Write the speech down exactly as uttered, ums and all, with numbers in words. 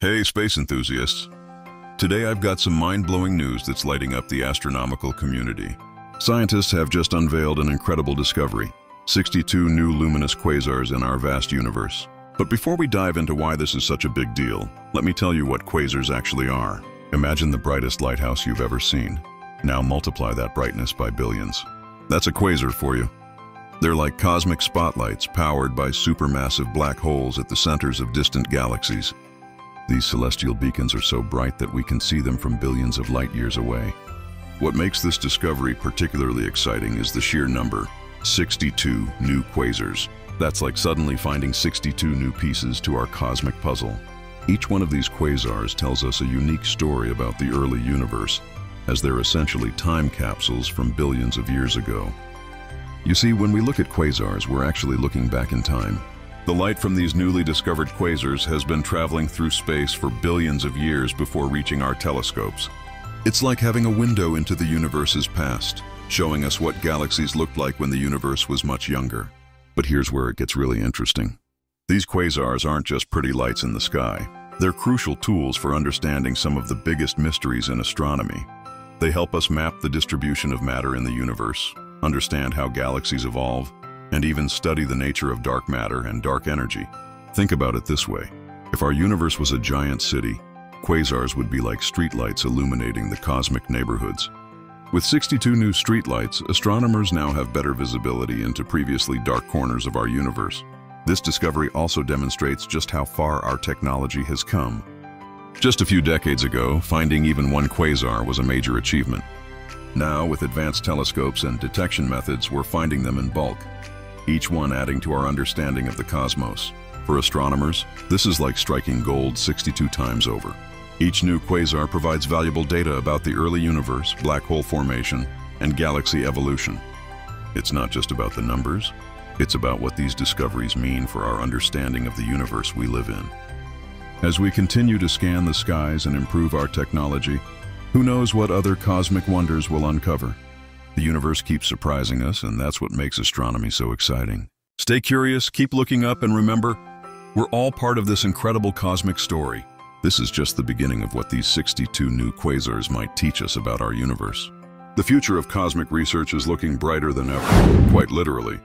Hey, space enthusiasts. Today I've got some mind-blowing news that's lighting up the astronomical community. Scientists have just unveiled an incredible discovery, sixty-two new luminous quasars in our vast universe. But before we dive into why this is such a big deal, let me tell you what quasars actually are. Imagine the brightest lighthouse you've ever seen. Now multiply that brightness by billions. That's a quasar for you. They're like cosmic spotlights powered by supermassive black holes at the centers of distant galaxies. These celestial beacons are so bright that we can see them from billions of light years away. What makes this discovery particularly exciting is the sheer number, sixty-two new quasars. That's like suddenly finding sixty-two new pieces to our cosmic puzzle. Each one of these quasars tells us a unique story about the early universe, as they're essentially time capsules from billions of years ago. You see, when we look at quasars, we're actually looking back in time. The light from these newly discovered quasars has been traveling through space for billions of years before reaching our telescopes. It's like having a window into the universe's past, showing us what galaxies looked like when the universe was much younger. But here's where it gets really interesting. These quasars aren't just pretty lights in the sky. They're crucial tools for understanding some of the biggest mysteries in astronomy. They help us map the distribution of matter in the universe, understand how galaxies evolve, and even study the nature of dark matter and dark energy. Think about it this way. If our universe was a giant city, quasars would be like streetlights illuminating the cosmic neighborhoods. With sixty-two new streetlights, astronomers now have better visibility into previously dark corners of our universe. This discovery also demonstrates just how far our technology has come. Just a few decades ago, finding even one quasar was a major achievement. Now, with advanced telescopes and detection methods, we're finding them in bulk, each one adding to our understanding of the cosmos. For astronomers, this is like striking gold sixty-two times over. Each new quasar provides valuable data about the early universe, black hole formation, and galaxy evolution. It's not just about the numbers, it's about what these discoveries mean for our understanding of the universe we live in. As we continue to scan the skies and improve our technology, who knows what other cosmic wonders we'll uncover? The universe keeps surprising us, and that's what makes astronomy so exciting. Stay curious, keep looking up, and remember, we're all part of this incredible cosmic story. This is just the beginning of what these sixty-two new quasars might teach us about our universe. The future of cosmic research is looking brighter than ever, quite literally.